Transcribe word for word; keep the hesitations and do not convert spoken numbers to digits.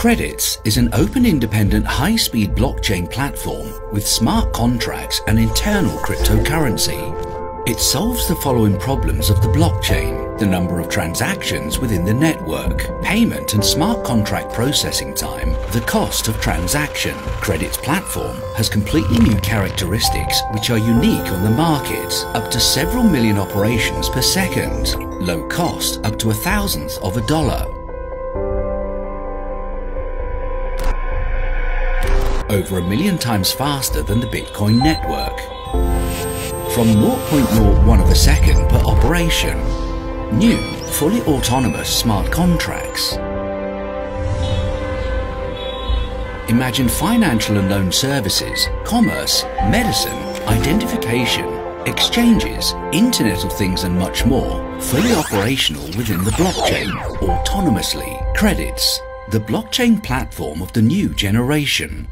Credits is an open, independent, high-speed blockchain platform with smart contracts and internal cryptocurrency. It solves the following problems of the blockchain: the number of transactions within the network, payment and smart contract processing time, the cost of transaction. Credits platform has completely new characteristics which are unique on the market, up to several million operations per second, low cost up to a thousandth of a dollar. Over a million times faster than the Bitcoin network. From zero point zero one of a second per operation. New, fully autonomous smart contracts. Imagine financial and loan services, commerce, medicine, identification, exchanges, Internet of Things and much more, fully operational within the blockchain, autonomously. Credits, the blockchain platform of the new generation.